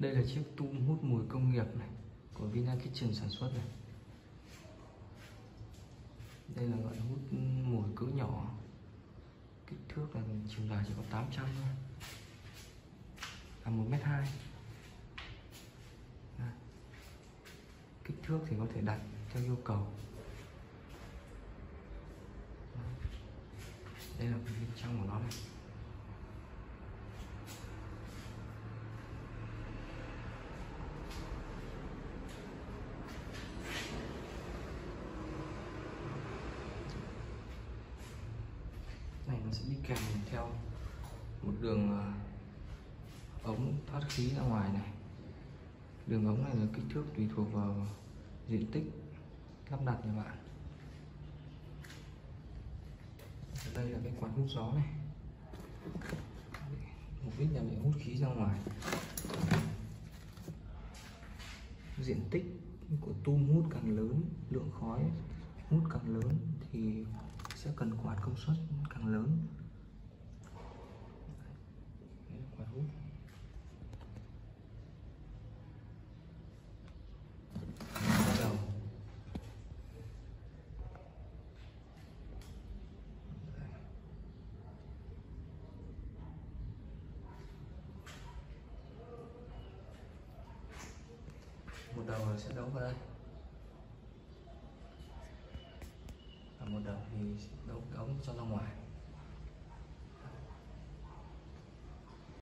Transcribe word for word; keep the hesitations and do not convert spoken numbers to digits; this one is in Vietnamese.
Đây là chiếc tum hút mùi công nghiệp này của Vinakitchen sản xuất này. Đây là loại hút mùi cỡ nhỏ, kích thước là chiều dài chỉ có tám trăm thôi, là một mét hai. Kích thước thì có thể đặt theo yêu cầu. Đây là bên trong của nó này. Này nó sẽ đi kèm theo một đường ống thoát khí ra ngoài này. Đường ống này là kích thước tùy thuộc vào diện tích lắp đặt nhà bạn. Đây là cái quạt hút gió này, mục đích là để hút khí ra ngoài. Diện tích của tum hút càng lớn, lượng khói hút càng lớn thì sẽ cần quạt công suất càng lớn. Đấy là quạt hút. Một đầu sẽ đấu vào đây, và một đầu thì đấu ống cho ra ngoài.